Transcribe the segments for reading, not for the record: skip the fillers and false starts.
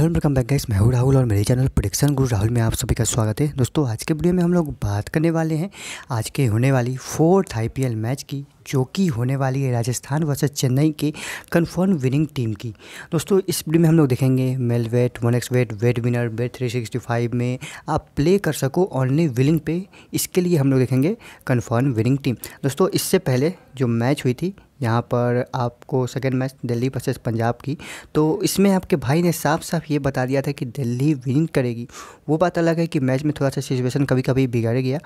Hello welcome back guys, मैं हूं राहुल और मेरे चैनल प्रेडिक्शन गुरु राहुल में आप सभी का स्वागत है। दोस्तों, आज के वीडियो में हम लोग बात करने वाले हैं आज के होने वाली 4th IPL मैच की, जो कि होने वाली है राजस्थान वर्सेस चेन्नई के कंफर्म विनिंग टीम की। दोस्तों, इस वीडियो में हम लोग देखेंगे मेलवेट, 1XBET, BetWinner, Bet365 में आप प्ले कर सको ऑनली विनिंग पे। इसके लिए हम लोग देखेंगे कंफर्म विनिंग टीम। दोस्तों, इससे पहले जो मैच हुई थी, यहाँ पर आपको second match Delhi versus Punjab की, तो इसमें आपके भाई ने साफ साफ ये बता दिया था कि दिल्ली विनिंग करेगी। वो बात अलग है कि मैच में थोड़ा सा सिचुएशन कभी कभी बिगड़ गया,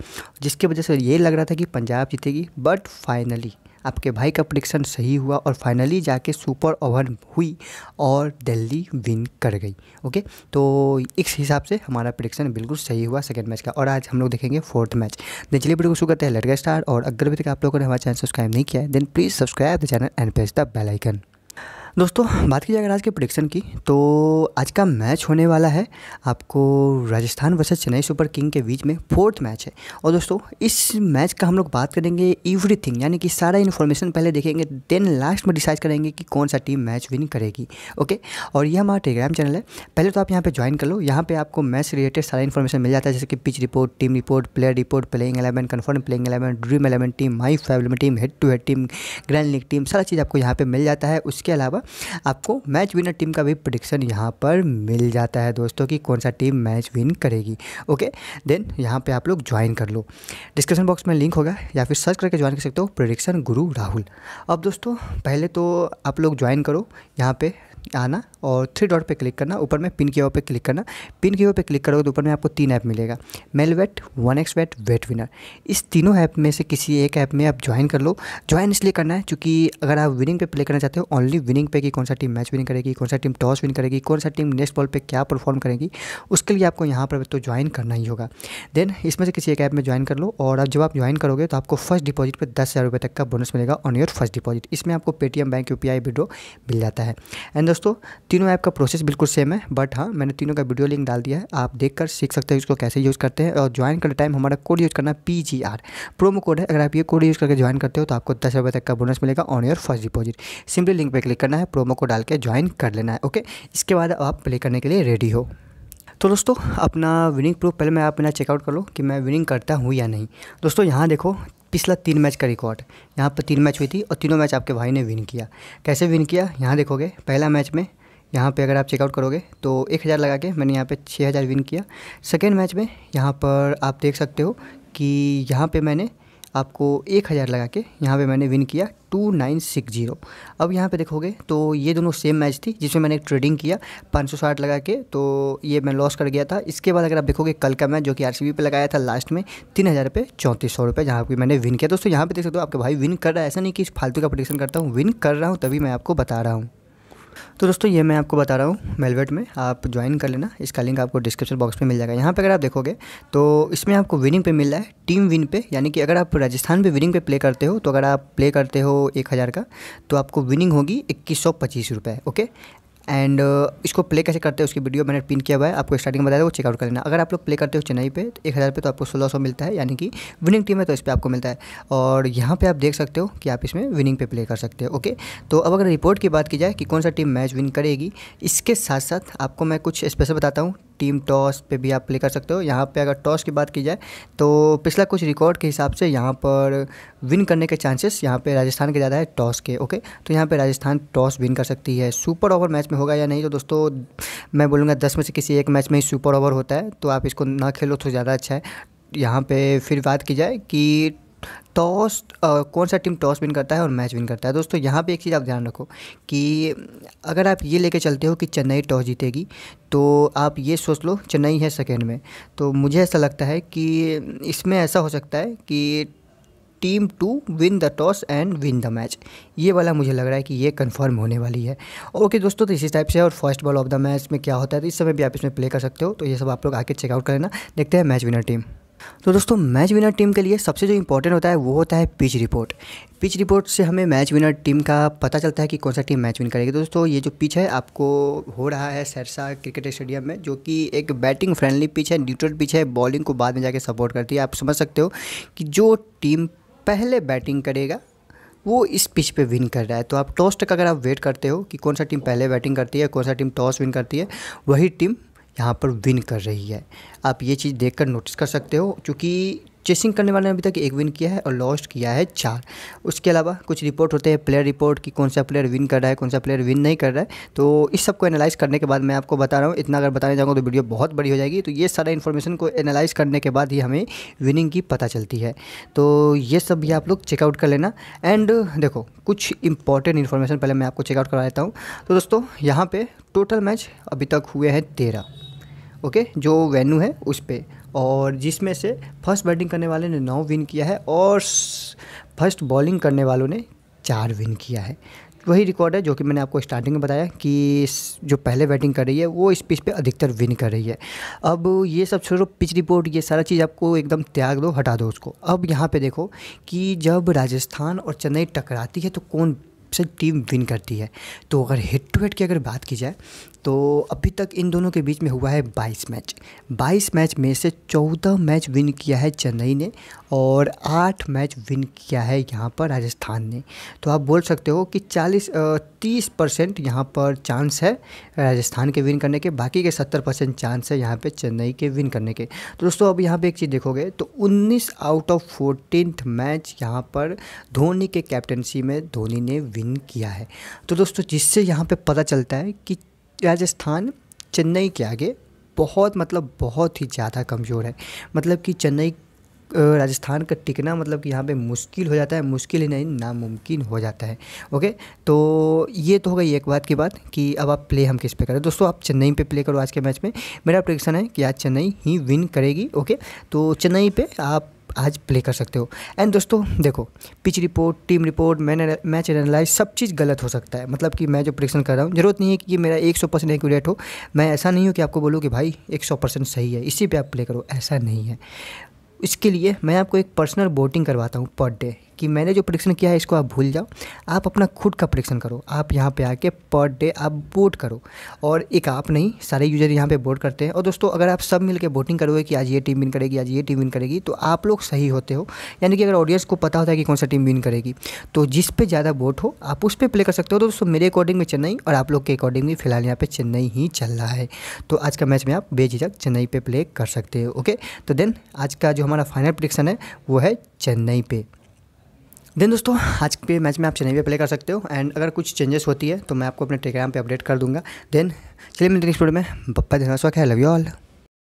जिसकी वजह से ये लग रहा था कि पंजाब जीतेगी, बट फाइनली आपके भाई का प्रेडिक्शन सही हुआ और फाइनली जाके सुपर ओवर हुई और दिल्ली विन कर गई। ओके, तो इस हिसाब से हमारा प्रेडिक्शन बिल्कुल सही हुआ सेकंड मैच का। और आज हम लोग देखेंगे 4th मैच। देन चलिए वीडियो को शुरू करते हैं, लेट्स गेट स्टार्ट। और अगर अभी तक आप लोगों ने हमारा चैनल सब्सक्राइब नहीं किया है, then please subscribe the channel and press the bell icon. दोस्तों, बात की जाए अगर आज के प्रेडिक्शन की, तो आज का मैच होने वाला है आपको Rajasthan versus Chennai super king के बीच में 4th मैच है। और दोस्तों, इस मैच का हम लोग बात करेंगे एवरीथिंग, यानी कि सारा इन्फॉर्मेशन पहले देखेंगे, देन लास्ट में डिसाइड करेंगे कि कौन सा टीम मैच विन करेगी। ओके, और ये हमारा टेलीग्राम चैनल है, पहले तो आप यहाँ पर ज्वाइन कर लो। यहाँ पर आपको मैच रिलेटेड सारा इन्फॉर्मेशन मिल जाता है, जैसे कि pitch report, team report, playing 11, confirm playing 11, dream 11 team, my favourite team, head to head team, grand league team, सारा चीज़ आपको यहाँ पर मिल जाता है। उसके अलावा आपको मैच विनर टीम का भी प्रेडिक्शन यहाँ पर मिल जाता है दोस्तों, कि कौन सा टीम मैच विन करेगी। ओके, देन यहाँ पे आप लोग ज्वाइन कर लो, डिस्क्रिप्शन बॉक्स में लिंक होगा, या फिर सर्च करके ज्वाइन कर सकते हो, प्रेडिक्शन गुरु राहुल। अब दोस्तों, पहले तो आप लोग ज्वाइन करो, यहाँ पे आना और 3 डॉट पे क्लिक करना, ऊपर में पिन किए हुए पे क्लिक करना। पिन किए हुए पे क्लिक करोगे तो ऊपर में आपको 3 ऐप मिलेगा, मेलवेट, 1XBET, BetWinner। इस तीनों ऐप में से किसी एक ऐप में आप ज्वाइन कर लो। ज्वाइन इसलिए करना है क्योंकि अगर आप विनिंग पे प्ले करना चाहते हो, ओनली विनिंग पे, कि कौन सा टीम मैच विन करेगी, कौन सा टीम टॉस विन करेगी, कौन सा टीम नेक्स्ट बॉल पर क्या परफॉर्म करेगी, उसके लिए आपको यहाँ पर तो ज्वाइन करना ही होगा। देन इसमें से किसी एक ऐप में ज्वाइन कर लो, और जब आप ज्वाइन करोगे तो आपको फर्स्ट डिपॉजिट पर 10,000 रुपये तक का बोनस मिलेगा ऑन योर फर्स्ट डिपॉजिट। इसमें आपको पेटीएम, बैंक, UPI विड्रो मिल जाता है। एंड दोस्तों, तीनों ऐप का प्रोसेस बिल्कुल सेम है, बट हाँ, मैंने तीनों का वीडियो लिंक डाल दिया है, आप देखकर सीख सकते हो इसको कैसे यूज़ करते हैं। और ज्वाइन करते टाइम हमारा कोड यूज़ करना, PGR प्रोमो कोड है। अगर आप ये कोड यूज़ करके ज्वाइन करते हो तो आपको 10,000 रुपये तक का बोनस मिलेगा on your first deposit. Simply link पर क्लिक करना है, प्रोमो कोड डाल के ज्वाइन कर लेना है। ओके, इसके बाद आप प्ले करने के लिए रेडी हो। तो दोस्तों, अपना विनिंग प्रूफ पहले मैं आप मेरा चेकआउट कर लो कि मैं विनिंग करता हूँ या नहीं। दोस्तों, यहाँ देखो पिछला 3 मैच का रिकॉर्ड, यहाँ पर 3 मैच हुई थी और तीनों मैच आपके भाई ने विन किया। कैसे विन किया, यहाँ देखोगे पहला मैच में, यहाँ पे अगर आप चेकआउट करोगे तो 1,000 लगा के मैंने यहाँ पे 6,000 विन किया। सेकेंड मैच में यहाँ पर आप देख सकते हो कि यहाँ पे मैंने आपको 1,000 लगा के यहाँ पे मैंने विन किया 2960। अब यहाँ पे देखोगे तो ये दोनों सेम मैच थी, जिसमें मैंने एक ट्रेडिंग किया 560 लगा के, तो ये मैं लॉस कर गया था। इसके बाद अगर आप देखोगे कल का मैच, जो कि RCB पे लगाया था लास्ट में 3000 पे 3400 रुपये, जहाँ पे मैंने विन किया। दोस्तों, यहाँ पे देख सकते हो आपके भाई विन कर रहा है, ऐसा नहीं कि फालतू का प्रेडिक्शन करता हूँ, विन कर रहा हूँ तभी मैं आपको बता रहा हूँ। तो दोस्तों, ये मैं आपको बता रहा हूँ मेलवेट में, आप ज्वाइन कर लेना, इसका लिंक आपको डिस्क्रिप्शन बॉक्स में मिल जाएगा। यहाँ पे अगर आप देखोगे तो इसमें आपको विनिंग पे मिल रहा है, टीम विन पे, यानी कि अगर आप राजस्थान पे विनिंग पे प्ले करते हो, तो अगर आप प्ले करते हो 1,000 का, तो आपको विनिंग होगी 2125 रुपये। ओके, एंड इसको प्ले कैसे करते हैं उसकी वीडियो मैंने पिन किया हुआ है, आपको स्टार्टिंग में बताया, वो चेकआउट कर लेना। अगर आप लोग प्ले करते हो चेन्नई पे 1,000 पे, तो आपको 1,600 मिलता है, यानी कि विनिंग टीम है तो इस पर आपको मिलता है। और यहाँ पे आप देख सकते हो कि आप इसमें विनिंग पे प्ले कर सकते हो। ओके, तो अब अगर रिपोर्ट की बात की जाए कि कौन सा टीम मैच विन करेगी, इसके साथ साथ आपको मैं कुछ स्पेशल बताता हूँ। टीम टॉस पे भी आप प्ले कर सकते हो। यहाँ पे अगर टॉस की बात की जाए तो पिछला कुछ रिकॉर्ड के हिसाब से यहाँ पर विन करने के चांसेस यहाँ पे राजस्थान के ज़्यादा है टॉस के। ओके, तो यहाँ पे राजस्थान टॉस विन कर सकती है। सुपर ओवर मैच में होगा या नहीं, तो दोस्तों मैं बोलूँगा 10 में से किसी एक मैच में ही सुपर ओवर होता है, तो आप इसको ना खेलो तो ज़्यादा अच्छा है। यहाँ पर फिर बात की जाए कि टॉस कौन सा टीम टॉस विन करता है और मैच विन करता है। दोस्तों, यहाँ पे एक चीज़ आप ध्यान रखो कि अगर आप ये लेके चलते हो कि चेन्नई टॉस जीतेगी, तो आप ये सोच लो चेन्नई है सेकेंड में, तो मुझे ऐसा लगता है कि इसमें ऐसा हो सकता है कि team to win the toss and win the match, ये वाला मुझे लग रहा है कि ये कंफर्म होने वाली है। ओके दोस्तों, तो इसी टाइप से, और first ball of the match में क्या होता है, तो इस समय भी आप इसमें प्ले कर सकते हो। तो ये सब आप लोग आके चेकआउट करना। देखते हैं मैच विनर टीम। तो दोस्तों, मैच विनर टीम के लिए सबसे जो इम्पोर्टेंट होता है वो होता है पिच रिपोर्ट। पिच रिपोर्ट से हमें मैच विनर टीम का पता चलता है कि कौन सा टीम मैच विन करेगी। दोस्तों, ये जो पिच है आपको हो रहा है सहरसा क्रिकेट स्टेडियम में, जो कि एक बैटिंग फ्रेंडली पिच है, न्यूट्रल पिच है, बॉलिंग को बाद में जाके सपोर्ट करती है। आप समझ सकते हो कि जो टीम पहले बैटिंग करेगा वो इस पिच पे विन कर रहा है। तो आप टॉस तक अगर आप वेट करते हो कि कौन सा टीम पहले बैटिंग करती है, कौन सा टीम टॉस विन करती है, वही टीम यहाँ पर विन कर रही है। आप ये चीज़ देखकर नोटिस कर सकते हो, क्योंकि चेसिंग करने वाले ने अभी तक एक विन किया है और लॉस्ट किया है 4। उसके अलावा कुछ रिपोर्ट होते हैं, प्लेयर रिपोर्ट, कि कौन सा प्लेयर विन कर रहा है, कौन सा प्लेयर विन नहीं कर रहा है। तो इस सब को एनालाइज़ करने के बाद मैं आपको बता रहा हूँ, इतना अगर बताने जाऊँगा तो वीडियो बहुत बड़ी हो जाएगी। तो ये सारा इन्फॉर्मेशन को एनालाइज़ करने के बाद ही हमें विनिंग की पता चलती है। तो ये सब भी आप लोग चेकआउट कर लेना। एंड देखो कुछ इंपॉर्टेंट इन्फॉर्मेशन पहले मैं आपको चेकआउट करवा देता हूँ। तो दोस्तों यहाँ पर टोटल मैच अभी तक हुए हैं 13, ओके, जो वेन्यू है उस पर, और जिसमें से फर्स्ट बैटिंग करने वाले ने 9 विन किया है और फर्स्ट बॉलिंग करने वालों ने 4 विन किया है। वही रिकॉर्ड है जो कि मैंने आपको स्टार्टिंग में बताया कि जो पहले बैटिंग कर रही है वो इस पिच पे अधिकतर विन कर रही है। अब ये सब छोड़ो, पिच रिपोर्ट ये सारा चीज़ आपको एकदम त्याग दो, हटा दो उसको। अब यहाँ पे देखो कि जब राजस्थान और चेन्नई टकराती है तो कौन से टीम विन करती है। तो अगर हेड टू हेड की अगर बात की जाए तो अभी तक इन दोनों के बीच में हुआ है 22 मैच। 22 मैच में से 14 मैच विन किया है चेन्नई ने और 8 मैच विन किया है यहाँ पर राजस्थान ने। तो आप बोल सकते हो कि 30% यहाँ पर चांस है राजस्थान के विन करने के, बाकी के 70% चांस है यहाँ पे चेन्नई के विन करने के। तो दोस्तों अब यहाँ पे एक चीज़ देखोगे तो 19 आउट ऑफ 14 मैच यहाँ पर धोनी के कैप्टनसी में धोनी ने विन किया है। तो दोस्तों जिससे यहाँ पर पता चलता है कि राजस्थान चेन्नई के आगे बहुत बहुत ही ज़्यादा कमज़ोर है। मतलब कि चेन्नई राजस्थान का टिकना कि यहाँ पे मुश्किल हो जाता है, मुश्किल ही नहीं नामुमकिन हो जाता है। ओके, तो ये तो हो गई एक बात की बात कि अब आप प्ले हम किस पे करें। दोस्तों आप चेन्नई पे प्ले करो आज के मैच में। मेरा प्रेडिक्शन है कि आज चेन्नई ही विन करेगी। ओके, तो चेन्नई पे आप आज प्ले कर सकते हो। एंड दोस्तों देखो pitch report, team report, match analyse सब चीज़ गलत हो सकता है। मतलब कि मैं जो प्रेडिक्शन कर रहा हूँ, ज़रूरत नहीं है कि ये मेरा 100% एक्यूरेट हो। मैं ऐसा नहीं हूँ कि आपको बोलूँ कि भाई 100% सही है, इसी पे आप प्ले करो, ऐसा नहीं है। इसके लिए मैं आपको एक पर्सनल वोटिंग करवाता हूँ पर डे, कि मैंने जो प्रेडिक्शन किया है इसको आप भूल जाओ, आप अपना खुद का प्रेडिक्शन करो। आप यहाँ पे आके पर डे आप वोट करो, और एक आप नहीं सारे यूजर यहाँ पे वोट करते हैं। और दोस्तों अगर आप सब मिलकर वोटिंग करोगे कि आज ये टीम विन करेगी, आज ये टीम विन करेगी, तो आप लोग सही होते हो। यानी कि अगर ऑडियंस को पता होता है कि कौन सा टीम विन करेगी, तो जिस पर ज़्यादा वोट हो आप उस पर प्ले कर सकते हो। तो दोस्तों मेरे अकॉर्डिंग में चेन्नई और आप लोग के अकॉर्डिंग में फ़िलहाल यहाँ पर चेन्नई ही चल रहा है। तो आज का मैच में आप बेझिझक चेन्नई पर प्ले कर सकते हो। ओके, तो देन आज का जो हमारा फाइनल प्रेडिक्शन है वो है चेन्नई पे। देन दोस्तों आज के मैच में आप चेन्नई पे प्ले कर सकते हो। एंड अगर कुछ चेंजेस होती है तो मैं आपको अपने टेलीग्राम पे अपडेट कर दूंगा। देन चलिए मिलते हैं नेक्स्ट वीडियो में। बप्पा देना शौक है, लव यू ऑल।